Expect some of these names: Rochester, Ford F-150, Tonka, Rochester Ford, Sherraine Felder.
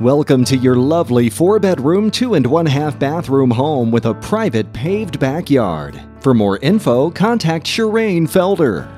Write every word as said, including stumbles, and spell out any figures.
Welcome to your lovely four-bedroom, two and one half bathroom home with a private paved backyard. For more info, contact Sherraine Felder.